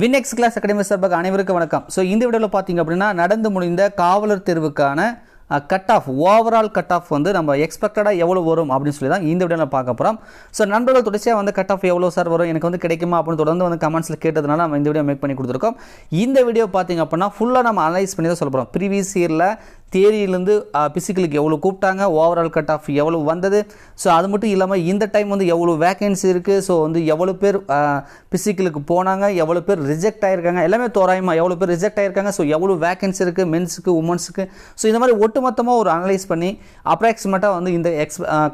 வினெக்ஸ் class academy சார்பாக அனைவருக்கும் வணக்கம். ஸோ இந்த வீடியோவில் பார்த்திங்க அப்படின்னா நடந்து முடிந்த காவலர் தேர்வுக்கான cut off overall cut off வந்து நம்ம எக்ஸ்பெக்டடாக எவ்வளோ வரும் அப்படின்னு சொல்லி தான் இந்த வீடியோவில் பார்க்க போகிறோம். ஸோ நண்பர்கள் தொடர்ச்சியாக வந்து கட் ஆஃப் எவ்வளோ சார் வரும், எனக்கு வந்து கிடைக்குமா அப்படின்னு தொடர்ந்து வந்து கமெண்ட்ஸில் கேட்டதுனால நம்ம இந்த வீடியோ மேக் பண்ணி கொடுத்துருக்கோம். இந்த வீடியோ பார்த்திங்க அப்படின்னா ஃபுல்லாக நம்ம அனலைஸ் பண்ணி தான் சொல்ல போகிறோம். ப்ரீவியஸ் இயரில் தியரியிலேருந்து பிசிக்கலுக்கு எவ்வளோ கூப்பிட்டாங்க, ஓவரால் கட் ஆஃப் எவ்வளோ வந்தது, ஸோ அது மட்டும் இல்லாமல் இந்த டைம் வந்து எவ்வளோ வேகன்சி இருக்குது, ஸோ வந்து எவ்வளோ பேர் பிசிக்கலுக்கு போனாங்க, எவ்வளோ பேர் ரிஜெக்ட் ஆகியிருக்காங்க, எல்லாமே தோராயமாக எவ்வளோ பேர் ரிஜெக்ட் ஆகியிருக்காங்க, ஸோ எவ்வளோ வேகன்சி இருக்குது மென்ஸுக்கு உமன்ஸுக்கு, ஸோ இந்த மாதிரி ஒட்டுமொத்தமாக ஒரு அனலைஸ் பண்ணி அப்ராக்சிமேட்டாக வந்து இந்த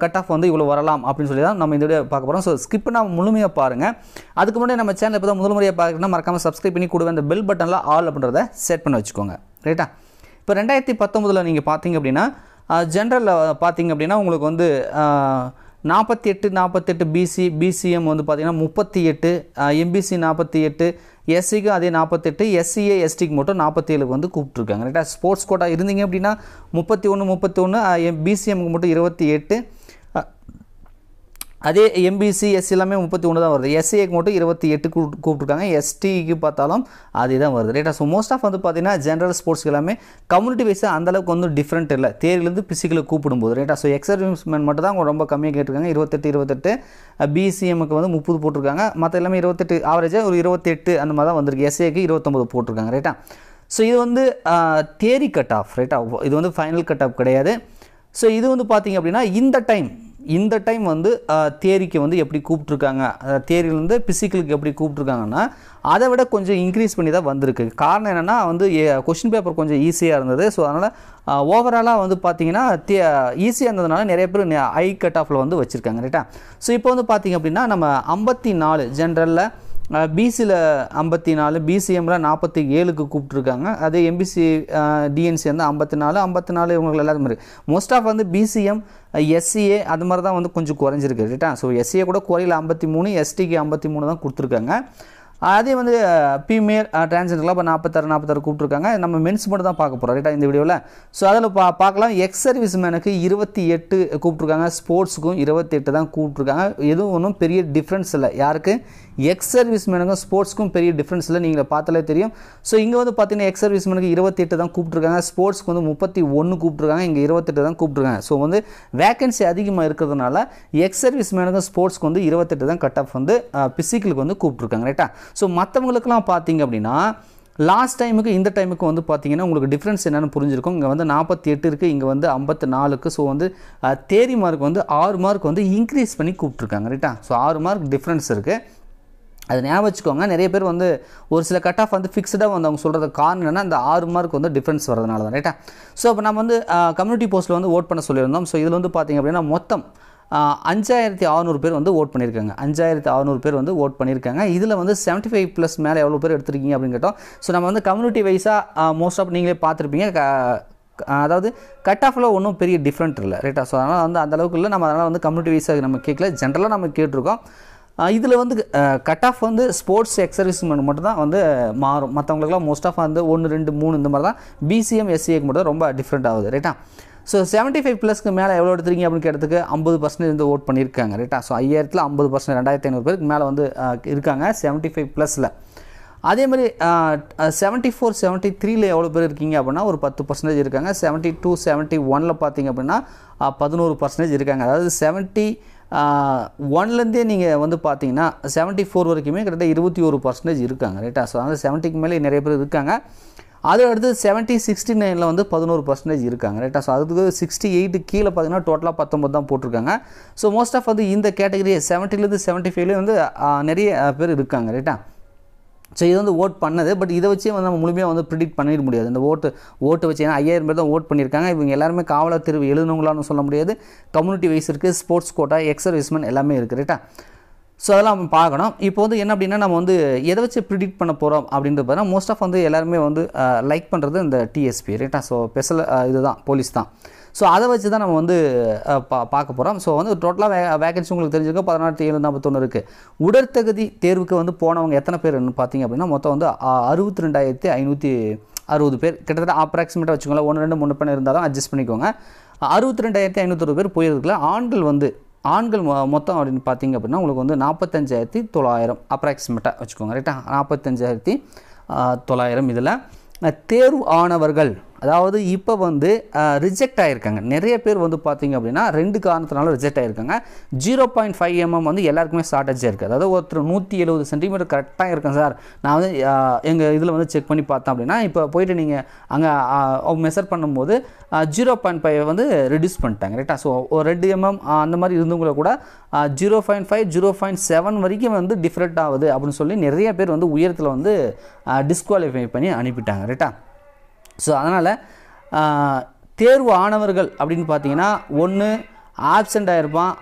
கட் ஆஃப் வந்து இவ்வளோ வரலாம் அப்படின்னு சொல்லி தான் நம்ம இந்த வீடியோ பார்க்க போகிறோம். ஸோ ஸ்கிப் நம்ம முழுமையாக பாருங்கள். அதுக்கு முன்னாடி நம்ம சேனல் இப்போ தான் முதல் முறையாக பார்க்குறோன்னா மறக்காமல் சப்ஸ்கிரைப் பண்ணி கூடவே அந்த பெல் பட்டனில் ஆல் அப்படின்றத செட் பண்ணி வச்சுக்கோங்க. ரைட்டா, இப்போ 2019 நீங்கள் பார்த்திங்க அப்படின்னா ஜென்ரலில் பார்த்திங்க அப்படின்னா உங்களுக்கு வந்து 48 பிசி பிசிஎம் வந்து பார்த்திங்கன்னா 38, எம்பிசி 48, எஸ்சிக்கு அதே 48, எஸ்சிஏ எஸ்டிக்கு மட்டும் 47க்கு வந்து கூப்பிட்ருக்காங்க. ரைட்டா, ஸ்போர்ட்ஸ் கோட்டா இருந்தீங்க அப்படின்னா 31, பிசிஎம்க்கு மட்டும் 28, அதே எம்பிசி எஸ்சி எல்லாமே 31 தான் வருது. எஸ்சிஏக்கு மட்டும் 28 கூப்பிட்ருக்காங்க, எஸ்டிக்கு பார்த்தாலும் அதே தான் வருது. ரைட்டா, ஸோ மோஸ்ட் ஆஃப் வந்து பார்த்திங்கன்னா ஜென்ரல் ஸ்போர்ட்ஸ் எல்லாமே கம்யூனிட்டி வைஸாக அந்தளவுக்கு வந்து டிஃப்ரெண்ட் இல்லை தேர்விலேருந்து பிசிக்கலுக்கு கூப்பிடும்போது. ரைட்டா, ஸோ எக்ஸர்விஸ்மெண்ட் மட்டும் தான் அவங்க ரொம்ப கம்மியாக கேட்டிருக்காங்க, 28. பிசிஎம்க்கு வந்து 30 போட்டிருக்காங்க, மற்ற எல்லாமே 28 ஆவரேஜாக ஒரு 28 அந்த மாதிரி தான் வந்திருக்கு. எஸ்ஏக்கு 29 போட்டிருக்காங்க. ரைட்டா, ஸோ இது வந்து தியரி கட் ஆஃப். ரைட்டா, இது வந்து ஃபைனல் கட் ஆஃப் கிடையாது. ஸோ இது வந்து பார்த்திங்க அப்படின்னா இந்த டைம் வந்து தியரிக்கு வந்து எப்படி கூப்பிட்ருக்காங்க, தியரியிலேருந்து பிசிக்கலுக்கு எப்படி கூப்பிட்ருக்காங்கன்னா அதை விட கொஞ்சம் இன்க்ரீஸ் பண்ணி தான் வந்திருக்கு. காரணம் என்னென்னா வந்து கொஷின் பேப்பர் கொஞ்சம் ஈஸியாக இருந்தது. ஸோ அதனால் ஓவராலாக வந்து பார்த்திங்கன்னா ஈஸியாக இருந்ததுனால நிறைய பேர் ஹை கட் ஆஃபில் வந்து வச்சுருக்காங்க. ரைட்டா, ஸோ இப்போ வந்து பார்த்திங்க அப்படின்னா நம்ம 54 ஜென்ரலில், பிசியில் 54, பிசிஎம்மில் 47க்கு கூப்பிட்ருக்காங்க. அதே எம்பிசி டிஎன்சி வந்து 54 இவங்களுக்கு எல்லாருமே இருக்குது. மோஸ்ட் ஆஃப் வந்து பிசிஎம் எஸ்சிஏ அது மாதிரி தான் வந்து கொஞ்சம் குறைஞ்சிருக்கு. ரைட்டா, ஸோ எஸ்சிஏ கூட குறையில் 53, எஸ்டிக்கு 53 தான் கொடுத்துருக்காங்க. அதே வந்து ஃபீமேல் டிரான்ஸ்ஜெண்டர்லாம் இப்போ 46 கூப்பிட்ருக்காங்க. நம்ம மென்ஸ் மட்டும் தான் பார்க்க போகிறோம். ரைட்டா, இந்த வீடியோவில் ஸோ அதில் பார்க்கலாம். எக்ஸ் சர்வீஸ் மேனுக்கு 28 கூப்பிட்ருக்காங்க, ஸ்போர்ட்ஸுக்கும் 28 தான் கூப்பிட்ருக்காங்க. எதுவும் ஒன்றும் பெரிய டிஃப்ரென்ஸ் இல்லை. யாருக்கு? எக்ஸ் சர்வீஸ் மேனுக்கும் ஸ்போர்ட்ஸுக்கும் பெரிய டிஃப்ரென்ஸ் இல்லை, நீங்கள் பார்த்தாலே தெரியும். ஸோ இங்கே வந்து பார்த்திங்கன்னா எக்ஸ் சர்வீஸ் மேனுக்கு 28 தான் கூப்பிட்ருக்காங்க, ஸ்போர்ட்ஸ்க்கு வந்து 31 கூப்பிட்ருக்காங்க, இங்கே 28 தான் கூப்பிட்ருக்காங்க. ஸோ வந்து வேகன்சி அதிகமாக இருக்கிறதுனால எக்ஸ் சர்வீஸ் மேனுக்கும் ஸ்போர்ட்ஸ்க்கு வந்து 28 தான் கட் ஆஃப் வந்து பிசிக்கலுக்கு வந்து கூப்பிட்ருக்காங்க. ரைட்டா, ஸோ மற்றவங்களுக்கெல்லாம் பார்த்திங்க அப்படின்னா லாஸ்ட் டைமுக்கு இந்த டைமுக்கு வந்து பார்த்திங்கன்னா உங்களுக்கு டிஃப்ரென்ஸ் என்னென்னு புரிஞ்சிருக்கும். இங்கே வந்து 48 இருக்குது, இங்கே வந்து 54. ஸோ வந்து தேரி மார்க் வந்து 6 மார்க் வந்து இன்க்ரீஸ் பண்ணி கூப்பிட்ருக்காங்க. ரைட்டா, ஸோ 6 மார்க் டிஃப்ரென்ஸ் இருக்குது, அது ஞாபகம் வச்சுக்கோங்க. நிறைய பேர் வந்து ஒரு சில கட் ஆஃப் வந்து ஃபிக்ஸ்டாக வந்து அவங்க சொல்கிறது காரணம் என்னென்னா அந்த 6 மார்க் வந்து டிஃப்ரென்ஸ் வரதுனால தான். ரைட்டா, ஸோ இப்போ நம்ம வந்து கம்யூனிட்டி போஸ்ட்டில் வந்து ஓட் பண்ண சொல்லியிருந்தோம். ஸோ இதில் வந்து பார்த்திங்க அப்படின்னா மொத்தம் 5600 பேர் வந்து ஓட் பண்ணியிருக்காங்க. 5600 பேர் வந்து ஓட் பண்ணியிருக்காங்க. இதில் வந்து 75+ மேலே எவ்வளோ பேர் எடுத்துருக்கீங்க அப்படின்னு கேட்டோம். ஸோ நம்ம வந்து கம்யூனிட்டி வைஸாக மோஸ்ட் ஆஃப் நீங்களே பார்த்துருப்பீங்க. அதாவது கட் ஆஃபில் ஒன்றும் பெரிய டிஃப்ரெண்ட் இல்லை. ரைட்டா, ஸோ அதனால் வந்து அந்தளவுக்கு இல்லை. நம்ம அதனால் வந்து கம்யூனிட்டி வைஸாக நம்ம கேட்கல, ஜென்ரலாக நம்ம கேட்டிருக்கோம். இதில் வந்து கட் ஆஃப் வந்து ஸ்போர்ட்ஸ் எக்ஸர்விஸ்மெண்ட் மட்டும் தான் வந்து மாறும். மற்றவங்களுக்குலாம் மோஸ்ட் ஆஃப் வந்து 1, 2, 3 இந்த மாதிரி தான். பிசிஎம் எஸ்சிஏக்கு மட்டும் ரொம்ப டிஃப்ரெண்ட் ஆகுது. ரைட்டா, ஸோ 75+ மேலே எவ்வளோ எடுத்துருக்கீங்க அப்படின்னு கேட்டதுக்கு 50% வந்து ஓட் பண்ணியிருக்காங்க. ரைட்டா, ஸோ 5000 50% 2500 பேருக்கு மேலே வந்து இருக்காங்க 75+. அதே மாதிரி 74, 73 எவ்வளோ பேர் இருக்கீங்க அப்படின்னா ஒரு 10% இருக்காங்க. 72, 71 பார்த்திங்க அப்படின்னா 11% இருக்காங்க. அதாவது 71லேருந்தே நீங்கள் வந்து பார்த்தீங்கன்னா 74 வரைக்குமே கிட்டத்தட்ட 21% இருக்காங்க. ரைட்டா, ஸோ அதனால் 70க்கு மேலே நிறைய பேர் இருக்காங்க. அது அடுத்து 70, 69 வந்து 11% இருக்காங்க. ரைட்டா, ஸோ அதுக்கு 68 கீழே பார்த்தீங்கன்னா டோட்டலாக 19 தான் போட்டிருக்காங்க. ஸோ மோஸ்ட் ஆஃப் வந்து இந்த கேட்டகரி 70லேருந்து 75 வந்து நிறைய பேர் இருக்காங்க. ரைட்டா, ஸோ இது வந்து ஓட் பண்ணது. பட் இதை வச்சே வந்து நம்ம முழுமையாக வந்து ப்ரிடிக்ட் பண்ணிட முடியாது. இந்த ஓட்டு வச்சு ஏன்னா 5000 பேர் தான் ஓட் பண்ணியிருக்காங்க. இவங்க எல்லாருமே காவலர் தேர்வு எழுதுனவங்களான்னு சொல்ல முடியாது. கம்யூனிட்டி வைஸ் இருக்குது, ஸ்போர்ட்ஸ் கோட்டா, எக்ஸர்விஸ்மெண்ட் எல்லாமே இருக்குது. ரைட்டா, ஸோ அதெல்லாம் நம்ம பார்க்கணும். இப்போ வந்து என்ன அப்படின்னா நம்ம வந்து எதை வச்சு ப்ரிடிக்ட் பண்ண போகிறோம் அப்படின்றது பார்த்தீங்கன்னா மோஸ்ட் ஆஃப் வந்து எல்லாருமே வந்து லைக் பண்ணுறது இந்த டிஎஸ்பி. ரைட்டா, ஸோ ஸ்பெஷல் இதுதான் போலீஸ் தான். ஸோ அதை வச்சு தான் நம்ம வந்து பார்க்க போகிறோம். ஸோ வந்து டோட்டலாக வேகன்சி உங்களுக்கு தெரிஞ்சிருக்கோம் 14741 இருக்குது. உடற்தகுதி தேர்வுக்கு வந்து போனவங்க எத்தனை பேர்னு பார்த்தீங்க அப்படின்னா மொத்தம் வந்து 62560 பேர் கிட்டத்தட்ட அப்ராக்சிமேட்டாக வச்சுக்கோங்களேன். 1, 2, 3 பண்ண இருந்தாலும் அட்ஜஸ்ட் பண்ணிக்கோங்க. 62560 பேர் போயிருக்கலாம். ஆண்கள் வந்து ஆண்கள் மொத்தம் அப்படின்னு பார்த்தீங்க அப்படின்னா உங்களுக்கு வந்து 45,900 அப்ராக்சிமேட்டாக வச்சுக்கோங்க ரைட்டா. 45,900 இதில் தேர்வு ஆனவர்கள், அதாவது இப்போ வந்து ரிஜெக்ட் ஆகியிருக்காங்க நிறைய பேர் வந்து பார்த்திங்க அப்படின்னா 2 காரணத்தினால ரிஜெக்ட் ஆகியிருக்காங்க. 0.5 mm வந்து எல்லாருக்குமே ஷார்ட்டேஜாக இருக்குது. அதாவது ஒருத்தர் 170 cm கரெக்டாக இருக்கேன் சார், நான் வந்து எங்கள் இதில் வந்து செக் பண்ணி பார்த்தேன் அப்படின்னா, இப்போ போயிட்டு நீங்கள் அங்கே மெஷர் பண்ணும்போது 0.5 வந்து ரெடியூஸ் பண்ணிட்டாங்க ரைட்டா. ஸோ 2 mm அந்த மாதிரி இருந்தவங்களை கூட 0.5, 0.7 வரைக்கும் வந்து டிஃப்ரெண்ட் ஆகுது அப்படின்னு சொல்லி நிறைய பேர் வந்து உயரத்தில் வந்து டிஸ்குவாலிஃபை பண்ணி அனுப்பிட்டாங்க ரைட்டா. ஸோ அதனால் தேர்வு ஆனவர்கள் அப்படின்னு பார்த்தீங்கன்னா 1 ஆப்சென்ட் ஆகிருப்பான்,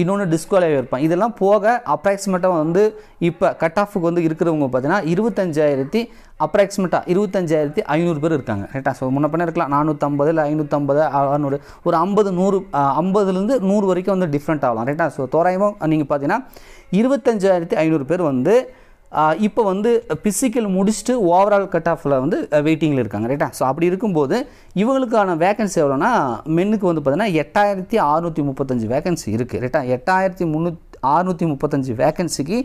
இன்னொன்று டிஸ்குவாலிஃபை இருப்பான். இதெல்லாம் போக அப்ராக்சிமேட்டாக வந்து இப்போ கட் ஆஃபுக்கு வந்து இருக்கிறவங்க பார்த்தீங்கன்னா 25,500 பேர் இருக்காங்க ரைட்டா. ஸோ முன்ன பண்ண இருக்கலாம் 450 இல்லை 550, 600, ஒரு 50, 100, 50லேருந்து 100 வரைக்கும் வந்து டிஃப்ரெண்ட் ஆகலாம் ரைட்டா. ஸோ தோராயமாக நீங்கள் பார்த்தீங்கன்னா 25,500 பேர் வந்து இப்போ வந்து பிசிக்கல் முடிச்சுட்டு ஓவரால் கட் ஆஃபில் வந்து வெயிட்டிங்கில் இருக்காங்க ரைட்டா. ஸோ அப்படி இருக்கும்போது இவங்களுக்கான வேகன்சி எவ்வளோனா மென்னுக்கு வந்து பார்த்தீங்கன்னா 8,635 வேகன்சி இருக்குது ரைட்டா. 8,635 வேகன்சிக்கு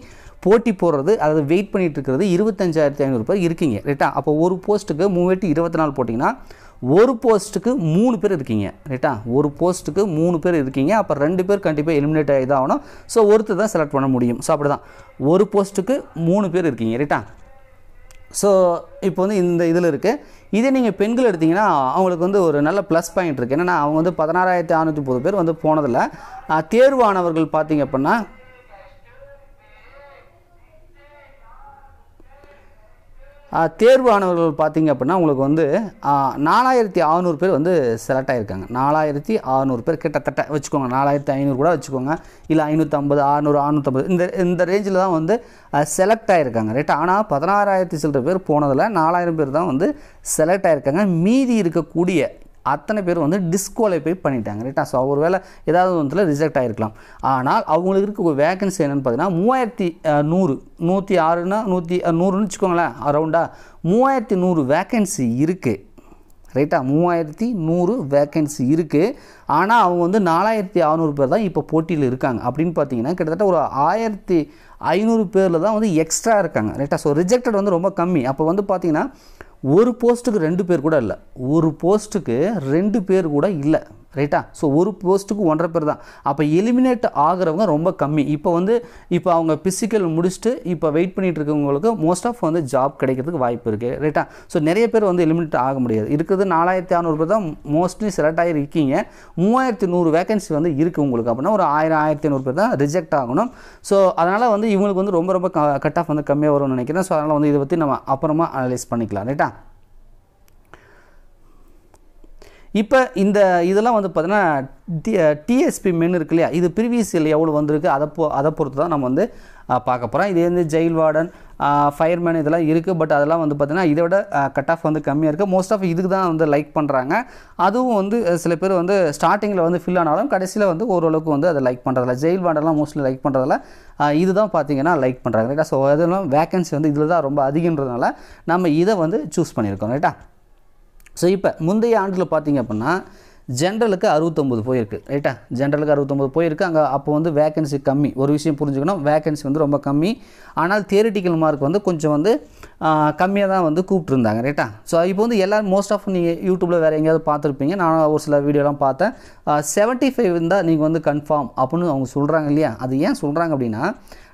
போட்டி போடுறது, அதாவது வெயிட் பண்ணிகிட்டு இருக்கிறது 25,500 பேர் இருக்கீங்க ரைட்டா. அப்போ ஒரு போஸ்ட்டுக்கு 3 x 24 போட்டிங்கன்னா ஒரு போஸ்ட்டுக்கு 3 பேர் இருக்கீங்க ரைட்டா. அப்போ 2 பேர் கண்டிப்பாக எலிமினேட் ஆகி தான் ஆகணும். ஸோ ஒருத்தர் தான் செலக்ட் பண்ண முடியும். ஸோ அப்படி தான் ஒரு போஸ்ட்டுக்கு 3 பேர் இருக்கீங்க ரைட்டா. ஸோ இப்போ வந்து இந்த இதில் இருக்குது. இதே நீங்கள் பெண்கள் எடுத்திங்கன்னா அவங்களுக்கு வந்து ஒரு நல்ல ப்ளஸ் பாயிண்ட் இருக்குது. ஏன்னா அவங்க வந்து 16,630 பேர் வந்து போனதில் தேர்வானவர்கள் பார்த்திங்க அப்படின்னா உங்களுக்கு வந்து 4,600 பேர் வந்து செலக்ட் ஆகியிருக்காங்க. 4,600 பேர் கிட்டத்தட்ட வச்சுக்கோங்க, 4,500 கூட வச்சுக்கோங்க, இல்லை 550, 600, 650 இந்த ரேஞ்சில் தான் வந்து செலக்ட் ஆகியிருக்காங்க ரைட்டா. ஆனால் 16,000 பேர் போனதில் 4,000 பேர் தான் வந்து செலக்ட் ஆகியிருக்காங்க. மீதி இருக்கக்கூடிய அத்தனை பேர் வந்து டிஸ்குவாலிஃபை பண்ணிட்டாங்க ரைட்டா. ஸோ ஒரு வேளை ஏதாவது ஒன்றில் ரிஜெக்ட் ஆகிருக்கலாம். ஆனால் அவங்களுக்கு இருக்க ஒரு வேகன்சி என்னென்னு பார்த்தீங்கன்னா 3,100 வச்சுக்கோங்களேன், அரௌண்டாக 3,100 வேகன்சி இருக்குது ரைட்டா. 3,100 வேகன்சி இருக்குது. ஆனால் அவங்க வந்து 4,600 பேர் தான் இப்போ போட்டியில் இருக்காங்க. அப்படின்னு பார்த்தீங்கன்னா கிட்டத்தட்ட ஒரு 1,500 பேரில் தான் வந்து எக்ஸ்ட்ரா இருக்காங்க ரைட்டா. ஸோ ரிஜெக்டட் வந்து ரொம்ப கம்மி. அப்போ வந்து பார்த்தீங்கன்னா ஒரு போஸ்ட்டுக்கு 2 பேர் கூட இல்லை, ரைட்டா. ஸோ ஒரு போஸ்ட்டுக்கு 1.5 பேர் தான். அப்போ எலிமினேட் ஆகிறவங்க ரொம்ப கம்மி. இப்போ அவங்க பிசிக்கல் முடிச்சுட்டு இப்போ வெயிட் பண்ணிகிட்டு இருக்கவங்களுக்கு மோஸ்ட் ஆஃப் வந்து ஜாப் கிடைக்கிறதுக்கு வாய்ப்பு இருக்குது ரைட்டா. ஸோ நிறைய பேர் வந்து எலிமினேட் ஆக முடியாது. இருக்கிறது 4,600 பேர் தான் மோஸ்ட்லி செலக்ட் ஆகி இருக்கீங்க. 3,100 வேகன்சி வந்து இருக்குது உங்களுக்கு. அப்படின்னா ஒரு 1,000, 1,500 பேர் தான் ரிஜெக்ட் ஆகணும். ஸோ அதனால் வந்து இவங்களுக்கு வந்து ரொம்ப கட் ஆஃப் வந்து கம்மியாக வரும்னு நினைக்கிறேன். ஸோ அதனால் வந்து இதை பற்றி நம்ம அப்புறமா அனலைஸ் பண்ணிக்கலாம் ரைட்டா. இப்போ இந்த இதெல்லாம் வந்து பார்த்தீங்கன்னா டிஎஸ்பி மென் இருக்கு இல்லையா, இது ப்ரீவியஸில் எவ்வளோ வந்திருக்கு அதை பொறுத்து தான் நம்ம வந்து பார்க்க போகிறோம். இதே வந்து ஜெயில் வார்டன், ஃபயர்மேன் இதெல்லாம் இருக்குது. பட் அதெல்லாம் வந்து பார்த்தீங்கன்னா இதை விட கட் ஆஃப் வந்து கம்மியாக இருக்குது. மோஸ்ட் ஆஃப் இதுக்கு தான் வந்து லைக் பண்ணுறாங்க. அதுவும் வந்து சில பேர் வந்து ஸ்டார்டிங்கில் வந்து ஃபில் ஆனாலும் கடைசியில் வந்து ஓரளவுக்கு வந்து அதை லைக் பண்ணுறதில்ல. ஜெயில் வார்டெல்லாம் மோஸ்ட்லி லைக் பண்ணுறதில்ல. இதுதான் பார்த்தீங்கன்னா லைக் பண்ணுறாங்க ரைட்டா. ஸோ அதெல்லாம் வேகன்சி வந்து இதில் தான் ரொம்ப அதிகன்றதுனால நம்ம இதை வந்து சூஸ் பண்ணியிருக்கோம் ரைட்டா. ஸோ இப்போ முந்தைய ஆண்டில் பார்த்தீங்க அப்படின்னா ஜென்ரலுக்கு 69 போயிருக்கு ரைட்டா. ஜென்ரலுக்கு 69 போயிருக்கு. அங்கே அப்போ வந்து வேகன்சி கம்மி. ஒரு விஷயம் புரிஞ்சுக்கணும், வேகன்சி வந்து ரொம்ப கம்மி. ஆனால் தியரிட்டிக்கல் மார்க் வந்து கொஞ்சம் வந்து கம்மியாக தான் வந்து கூப்பிட்டுருந்தாங்க ரைட்டா. ஸோ இப்போ வந்து எல்லோரும் மோஸ்ட் ஆஃப் நீங்கள் யூடியூப்பில் வேறு எங்கேயாவது பார்த்துருப்பீங்க. நான் ஒரு சில வீடியோலாம் பார்த்தேன். 75 இருந்தால் நீங்கள் வந்து கன்ஃபார்ம் அப்படின்னு அவங்க சொல்கிறாங்க இல்லையா. அது ஏன் சொல்கிறாங்க அப்படின்னா,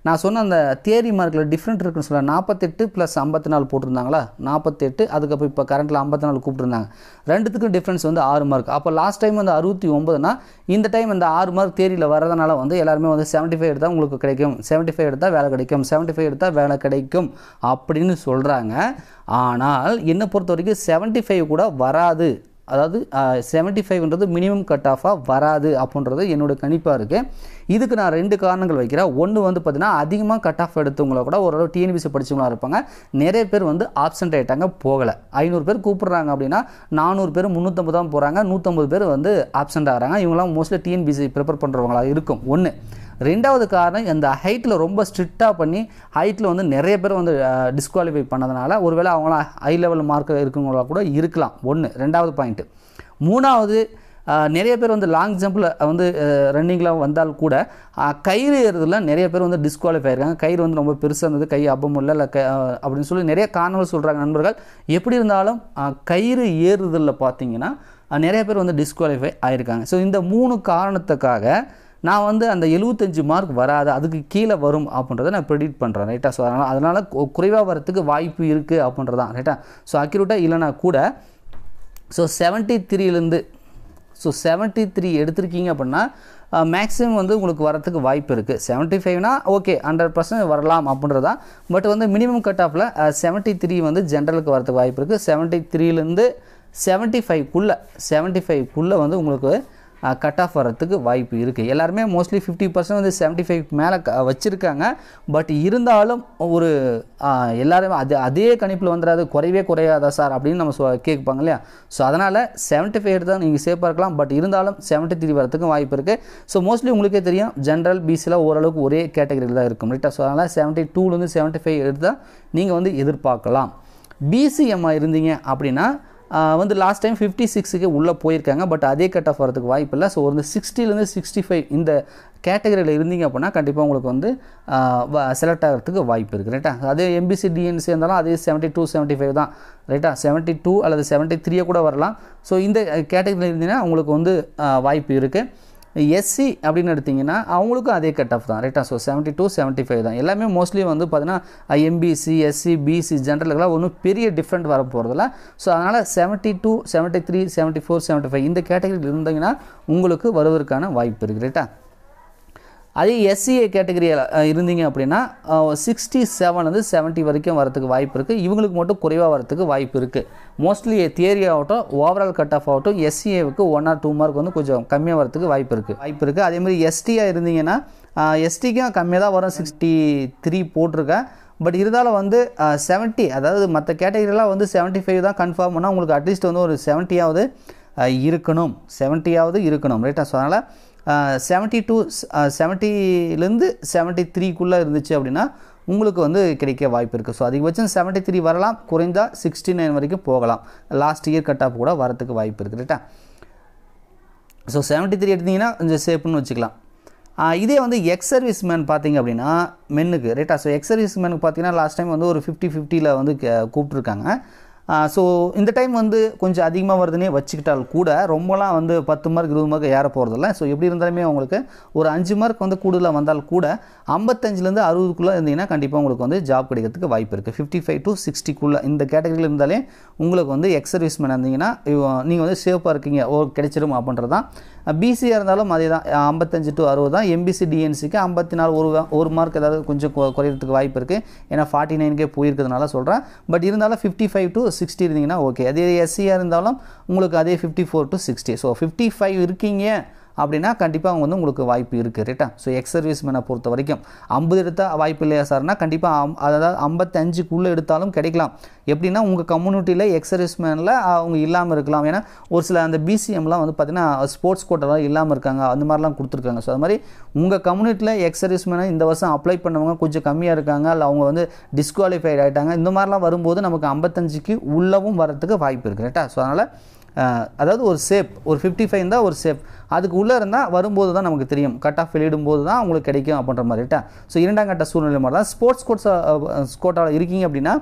நான் சொன்ன அந்த தியரி மார்க்கில் டிஃப்ரெண்ட் இருக்குன்னு சொல்ல 48 + 54 போட்டிருந்தாங்களா, 48, அதுக்கப்புறம் இப்போ கரண்ட்டில் 54 கூப்பிட்டுருந்தாங்க. ரெண்டுத்துக்கும் டிஃப்ரென்ஸ் வந்து 6 மார்க். அப்போ லாஸ்ட் டைம் வந்து 69னா இந்த டைம் அந்த 6 மார்க் தியரியில் வரதுனால வந்து எல்லாருமே வந்து 75 எடுத்தால் உங்களுக்கு கிடைக்கும், 75 எடுத்தால் வேலை கிடைக்கும், 75 எடுத்தால் வேலை கிடைக்கும் அப்படின்னு சொல்கிறாங்க. ஆனால் என்னை பொறுத்த வரைக்கும் 75 கூட வராது. அதாவது 75ன்றது மினிமம் கட் ஆஃபாக வராது அப்படின்றது என்னோட கணிப்பாக இருக்குது. இதுக்கு நான் 2 காரணங்கள் வைக்கிறேன். ஒன்று வந்து பார்த்தீங்கன்னா அதிகமாக கட் ஆஃப் எடுத்தவங்கள கூட ஓரளவு டிஎன்பிசி படித்தவங்களாக இருப்பாங்க. நிறைய பேர் வந்து ஆப்சென்ட் ஆகிட்டாங்க, போகலை. 500 பேர் கூப்பிட்றாங்க அப்படின்னா 400 பேர் 350 தான் போகிறாங்க, 150 பேர் வந்து ஆப்சென்ட் ஆகிறாங்க. இவங்களாம் மோஸ்ட்லி டிஎன்பிசி ப்ரிப்பேர் பண்ணுறவங்களாக இருக்கும். 1 2வது காரணம், அந்த ஹைட்டில் ரொம்ப ஸ்ட்ரிக்டாக பண்ணி ஹைட்டில் வந்து நிறைய பேர் வந்து டிஸ்குவாலிஃபை பண்ணதுனால ஒருவேளை அவங்களாம் ஹை லெவல் மார்க்கில் இருக்கவங்களா கூட இருக்கலாம். 1 2வது பாயிண்ட்டு. 3வது நிறைய பேர் வந்து லாங் ஜம்ப்ல வந்து ரன்னிங்ல வந்தால் கூட கயிறு ஏறுதுல நிறைய பேர் வந்து டிஸ்குவாலிஃபை ஆயிருக்காங்க. கயிறு வந்து ரொம்ப பெருசா இருந்தது, கை அப்பமுல்ல அப்படி சொல்லி நிறைய காரணங்கள் சொல்றாங்க நண்பர்கள். எப்படி இருந்தாலும் கயிறு ஏறுதுல பாத்தீங்கன்னா நிறைய பேர் வந்து டிஸ்குவாலிஃபை ஆயிருக்காங்க. ஸோ இந்த 3 காரணத்துக்காக நான் வந்து அந்த 75 மார்க் வராது, அதுக்கு கீழே வரும் அப்படின்றத நான் ப்ரெடிக்ட் பண்ணுறேன் ரைட்டா. ஸோ அதனால் குறைவாக வரத்துக்கு வாய்ப்பு இருக்குது அப்படின்றதான் ரைட்டா. ஸோ அக்யூரேட்டாக இல்லைனா கூட ஸோ 73 ஸோ 73 எடுத்திருக்கீங்க அப்படின்னா மேக்ஸிமம் வந்து உங்களுக்கு வரத்துக்கு வாய்ப்பு இருக்குது. 75னா ஓகே 100% வரலாம் அப்படின்றதான். பட் வந்து மினிமம் கட் ஆஃபில் 73 வந்து ஜென்ரலுக்கு வரத்துக்கு வாய்ப்பு இருக்குது. 73 75க்குள்ளே 75க்குள்ளே வந்து உங்களுக்கு கட் ஆஃப் வரத்துக்கு வாய்ப்பு இருக்குது. எல்லாருமே மோஸ்ட்லி 50% வந்து 75 மேலே வச்சுருக்காங்க. பட் இருந்தாலும் ஒரு எல்லாருமே அதே கணிப்பில் வந்துடாது, குறையவே குறையாதா சார் அப்படின்னு நம்ம கேட்பாங்க இல்லையா. ஸோ அதனால் 75 தான் நீங்கள் சேஃபாக இருக்கலாம். பட் இருந்தாலும் 73 வரத்துக்கும் வாய்ப்பு இருக்குது. ஸோ மோஸ்ட்லி உங்களுக்கே தெரியும் ஜென்ரல் பிசியில் ஓரளவுக்கு ஒரே கேட்டகரியில் தான் இருக்கும் ரைட்டா. ஸோ அதனால் 72 75 எடுத்தால் நீங்கள் வந்து எதிர்பார்க்கலாம். பிசிஎம்மா இருந்தீங்க அப்படின்னா வந்து லாஸ்ட் டைம் 56க்கு உள்ளே போயிருக்காங்க. பட் அதே கட் ஆஃப் வரதுக்கு வாய்ப்பு இல்லை. ஸோ வந்து 60 to 65 இந்த கேட்டகரியில் இருந்தீங்க அப்படின்னா கண்டிப்பாக உங்களுக்கு வந்து செலக்ட் ஆகிறதுக்கு வாய்ப்பு இருக்குது ரைட்டா. அதே எம்பிசி டிஎன்சி இருந்தாலும் அதே 72 75 தான் ரைட்டா. 72 அல்லது 73 கூட வரலாம். ஸோ இந்த கேட்டகரியில் இருந்தீங்கன்னா உங்களுக்கு வந்து வாய்ப்பு இருக்குது. எஸ்சி அப்படின்னு எடுத்திங்கன்னா அவங்களுக்கும் அதே கட் ஆஃப் தான் ரைட்டா. ஸோ 72 75 தான். எல்லாமே மோஸ்ட்லி வந்து பார்த்தீங்கன்னா எம்பிசி எஸ்சி பிசி ஜென்ரலுக்கெல்லாம் ஒன்றும் பெரிய டிஃப்ரெண்ட் வர போகிறதில்ல. ஸோ அதனால் 72 73 74 75 இந்த கேட்டகரியில் இருந்தீங்கன்னா உங்களுக்கு வருவதற்கான வாய்ப்பு இருக்குது ரைட்டா. அதே எஸ்சிஏ கேட்டகரியில் இருந்தீங்க அப்படின்னா 67 to 70 வரைக்கும் வரத்துக்கு வாய்ப்பு இருக்குது. இவங்களுக்கு மட்டும் குறைவாக வரத்துக்கு வாய்ப்பு இருக்குது. மோஸ்ட்லி தியரி ஆகட்டும் ஓவரால் கட் ஆஃப் ஆகட்டும் எஸ்சிஏவுக்கு 1 or 2 மார்க் வந்து கொஞ்சம் கம்மியாக வரத்துக்கு வாய்ப்பு இருக்குது. அதேமாதிரி எஸ்டியாக இருந்தீங்கன்னா எஸ்டிக்கும் கம்மியாக தான் வரும். 63 போட்டிருக்கேன். பட் இருந்தாலும் வந்து 70 அதாவது மற்ற கேட்டகரியெலாம் வந்து 75 தான் கன்ஃபார்ம் பண்ணால் உங்களுக்கு அட்லீஸ்ட் வந்து ஒரு 70 இருக்கணும், 70 இருக்கணும் ரைட்டா. ஸோ அதனால் 72 70 to 73 இருந்துச்சு அப்படின்னா உங்களுக்கு வந்து கிடைக்க வாய்ப்பு இருக்குது. ஸோ அதிகபட்சம் 73 வரலாம், குறைந்தால் 69 வரைக்கும் போகலாம். லாஸ்ட் இயர் கட் ஆஃப் கூட வரத்துக்கு வாய்ப்பு இருக்குது ரைட்டா. ஸோ 73 எடுத்திங்கன்னா கொஞ்சம் சேஃப்னு வச்சுக்கலாம். இதே வந்து எக்ஸ் சர்வீஸ் மேன் பார்த்தீங்க அப்படின்னா மென்னுக்கு ரைட்டா. ஸோ எக்ஸ் சர்வீஸ் மேனுக்கு பார்த்தீங்கன்னா லாஸ்ட் டைம் வந்து ஒரு 50 வந்து கூப்பிட்ருக்காங்க. ஸோ இந்த டைம் வந்து கொஞ்சம் அதிகமாக வருதுன்னே வச்சுக்கிட்டால் கூட ரொம்பலாம் வந்து 10 மார்க் 20 மார்க் ஏற போகிறதில்ல. ஸோ எப்படி இருந்தாலுமே உங்களுக்கு ஒரு 5 மார்க் வந்து கூடுதலாக வந்தால் கூட 55 to 60 இருந்தீங்கன்னா கண்டிப்பாக உங்களுக்கு வந்து ஜாப் கிடைக்கிறதுக்கு வாய்ப்பு இருக்குது. 55 to 60 இந்த கேட்டகரியில் இருந்தாலே உங்களுக்கு வந்து எக்ஸ் சர்வீஸ் மேன் இருந்தீங்கன்னா நீங்கள் வந்து சேஃபாக இருக்கீங்க, ஓ கிடைச்சிடும் அப்படின்றது தான். பிசியாக இருந்தாலும் அதே தான், 55 to 60 தான். எம்பிசி டிஎன்சிக்கு 54 ஒரு மார்க் ஏதாவது கொஞ்சம் குறையிறதுக்கு வாய்ப்பு இருக்குது. ஏன்னா 49 போயிருக்கிறதுனால சொல்கிறேன். பட் இருந்தாலும் 55 to 60 இருந்தீங்கன்னா ஓகே. அதே எஸ்சியாக இருந்தாலும் உங்களுக்கு அதே 54 to 60. ஸோ 55 இருக்கீங்க அப்படின்னா கண்டிப்பாக அவங்க வந்து உங்களுக்கு வாய்ப்பு இருக்குது ரைட்டா. ஸோ எக்ஸ் சர்வீஸ் மேனை பொறுத்த வரைக்கும் 50 எடுத்தால் வாய்ப்பு இல்லையா சார்னா கண்டிப்பாக அதாவது 55 எடுத்தாலும் கிடைக்கலாம். எப்படின்னா உங்கள் கம்யூனிட்டியில் எக்ஸ் சர்வீஸ் மேனில் அவங்க இல்லாமல் இருக்கலாம். ஏன்னா ஒரு சில அந்த பிசிஎம்லாம் வந்து பார்த்திங்கன்னா ஸ்போர்ட்ஸ் கோட்டெல்லாம் இல்லாமல் இருக்காங்க, அந்த மாதிரிலாம் கொடுத்துருக்காங்க. ஸோ அது மாதிரி உங்கள் கம்யூனிட்டியில் எக்ஸ் சர்வீஸ் மேனை இந்த வருஷம் அப்ளை பண்ணவங்க கொஞ்சம் கம்மியாக இருக்காங்க, இல்லை அவங்க வந்து டிஸ்குவாலிஃபைட் ஆகிட்டாங்க, இந்த மாதிரிலாம் வரும்போது நமக்கு 55 உள்ளவும் வரத்துக்கு வாய்ப்பு இருக்குது ரைட்டா. ஸோ அதனால் அதாவது ஒரு சேப் ஒரு 55 இருந்தால் ஒரு சேப், அதுக்கு உள்ளே இருந்தால் வரும்போது தான் நமக்கு தெரியும், கட் ஆஃப் வெளியிடும்போது தான் உங்களுக்கு கிடைக்கும் அப்படின்ற மாதிரி ரைட்டா. ஸோ 2nd கட்ட சூழ்நிலை மாதிரி தான் ஸ்போர்ட்ஸ் கோட்டாவில் இருக்கீங்க அப்படின்னா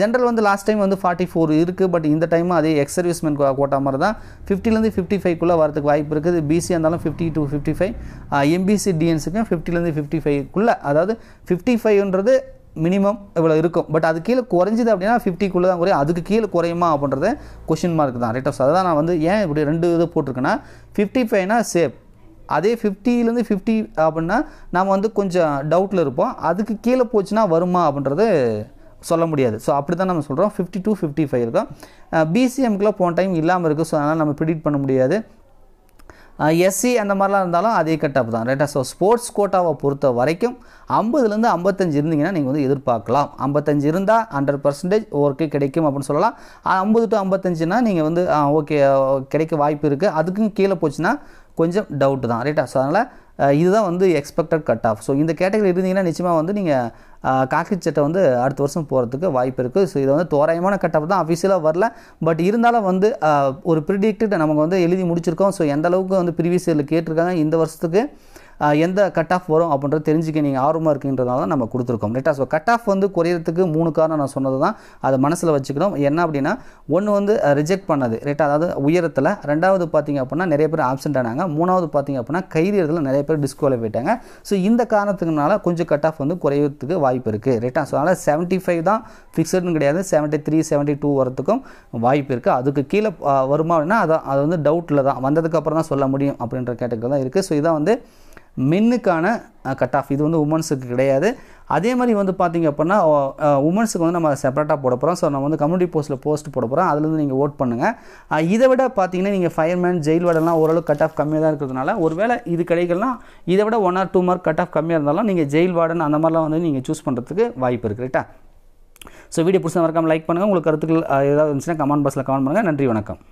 ஜென்ரல் வந்து லாஸ்ட் டைம் வந்து 44 இருக்குது. பட் இந்த டைமும் அதே எக்ஸ் சர்வீஸ்மேன் கோட்டா மாதிரி தான் 50 to 55 வரதுக்கு வாய்ப்பு இருக்குது. பிசி இருந்தாலும் 50 to 55, எம்பிசி டிஎன்ஸுக்கும் 50 to 55, அதாவது 55ன்றது மினிமம் இவ்வளோ இருக்கும். பட் அது கீழே குறைஞ்சிது அப்படின்னா 50 தான் குறையும், அதுக்கு கீழே குறையுமா அப்படின்றது கொஷின் மார்க் தான் ரைட்டா. ஸோ அதை தான் நான் வந்து ஏன் இப்படி 2 இது போட்டிருக்கேன்னா 55 சேஃப், அதே 50 அப்படின்னா நாம் வந்து கொஞ்சம் டவுட்டில் இருப்போம், அதுக்கு கீழே போச்சுன்னா வருமா அப்படின்றது சொல்ல முடியாது. ஸோ அப்படி தான் நம்ம சொல்கிறோம் 50 to 55 இருக்கும். பிசிஎம்க்குலாம் போன டைம் இல்லாமல் இருக்குது. ஸோ அதனால் நம்ம ப்ரிடிக்ட் பண்ண முடியாது. எஸ்சி அந்த மாதிரிலாம் இருந்தாலும் அதே கட் ஆஃப் தான் ரைட்டா. ஸோ ஸ்போர்ட்ஸ் கோட்டாவை பொறுத்த வரைக்கும் 50 to 55 இருந்தீங்கன்னா நீங்கள் வந்து எதிர்பார்க்கலாம். 55 இருந்தால் 100% ஓர்க்கே கிடைக்கும் அப்படின்னு சொல்லலாம். 50 to 55னா நீங்கள் வந்து ஓகே கிடைக்க வாய்ப்பு இருக்குது. அதுக்கும் கீழே போச்சுன்னா கொஞ்சம் டவுட் தான் ரைட்டா. ஸோ அதனால் இதுதான் வந்து எக்ஸ்பெக்டட் கட் ஆஃப். ஸோ இந்த கேட்டகரி இருந்தீங்கன்னா நிச்சயமாக வந்து நீங்கள் காக்கிட் செட்டை வந்து அடுத்த வருஷம் போகிறதுக்கு வாய்ப்பு இருக்குது. ஸோ இது வந்து தோராயமான கட் ஆஃப் தான், அஃபிஷியலாக வரல, பட் இருந்தாலும் வந்து ஒரு ப்ரிடிக்டட் நமக்கு வந்து எழுதி முடிச்சிருக்கோம். ஸோ எந்த அளவுக்கு வந்து ப்ரீவியஸ் இயரில் கேட்டிருக்காங்க, இந்த வருஷத்துக்கு எந்த கட் ஆஃப் வரும் அப்படின்றது தெரிஞ்சுக்க நீங்கள் ஆர்வமாக இருக்குன்றதால தான் நம்ம கொடுத்துருக்கோம் ரைட்டா. ஸோ கட் ஆஃப் வந்து குறையிறதுக்கு 3 காரணம் நான் சொன்னது தான், அதை மனசில் வச்சுக்கணும். என்ன அப்படின்னா, ஒன்று வந்து ரிஜெக்ட் பண்ணது ரைட்டா, அதாவது உயரத்தில். ரெண்டாவது பார்த்திங்க அப்படின்னா நிறைய பேர் ஆப்சென்ட் ஆனாங்க. மூணாவது பார்த்திங்க அப்படின்னா கைரியத்தில் நிறைய பேர் டிஸ்குவாலிஃபை ஆயிட்டாங்க. ஸோ இந்த காரணத்துக்குனால கொஞ்சம் கட் ஆஃப் வந்து குறையிறதுக்கு வாய்ப்பு இருக்குது ரைட்டா. ஸோ அதனால் 75 தான் ஃபிக்ஸடுன்னு கிடையாது, 73, 72 வரத்துக்கும் வாய்ப்பு இருக்குது. அதுக்கு கீழே வருமா அப்படின்னா அது வந்து டவுட்டில் தான், வந்ததுக்கப்புறம் தான் சொல்ல முடியும் அப்படின்ற கேட்டகரி தான் இருக்குது. ஸோ இதான் வந்து மென்னுக்கான கட் ஆஃப், இது வந்து உமன்ஸுக்கு கிடையாது. அதே மாதிரி வந்து பார்த்திங்க அப்படின்னா உமன்ஸுக்கு வந்து நம்ம செப்பரேட்டாக போட போகிறோம். ஸோ நம்ம வந்து கம்யூனிட்டி போஸ்ட்டில் போஸ்ட் போட போகிறோம், அதுலேருந்து நீங்கள் ஓட் பண்ணுங்கள். இதை விட பார்த்திங்கன்னா நீங்கள் ஃபயர்மேன், ஜெயில் வார்டெல்லாம் ஓரளவு கட் ஆஃப் கம்மியாக தான் இருக்கிறதுனால, ஒருவேளை இது கிடைக்கலாம், இதை விட 1 or 2 மார்க் கட் ஆஃப் கம்மியாக இருந்தாலும் நீங்கள் ஜெயில் வார்டன் அந்த மாதிரிலாம் வந்து நீங்கள் சூஸ் பண்ணுறதுக்கு வாய்ப்பு இருக்குது ரைட்டா. ஸோ வீடியோ பிடிச்சா மறக்காமல் லைக் பண்ணுங்கள். உங்களுக்கு கருத்துக்கள் ஏதாவது இருந்துச்சுன்னா கமெண்ட் பாக்ஸில் கமெண்ட் பண்ணுங்கள். நன்றி, வணக்கம்.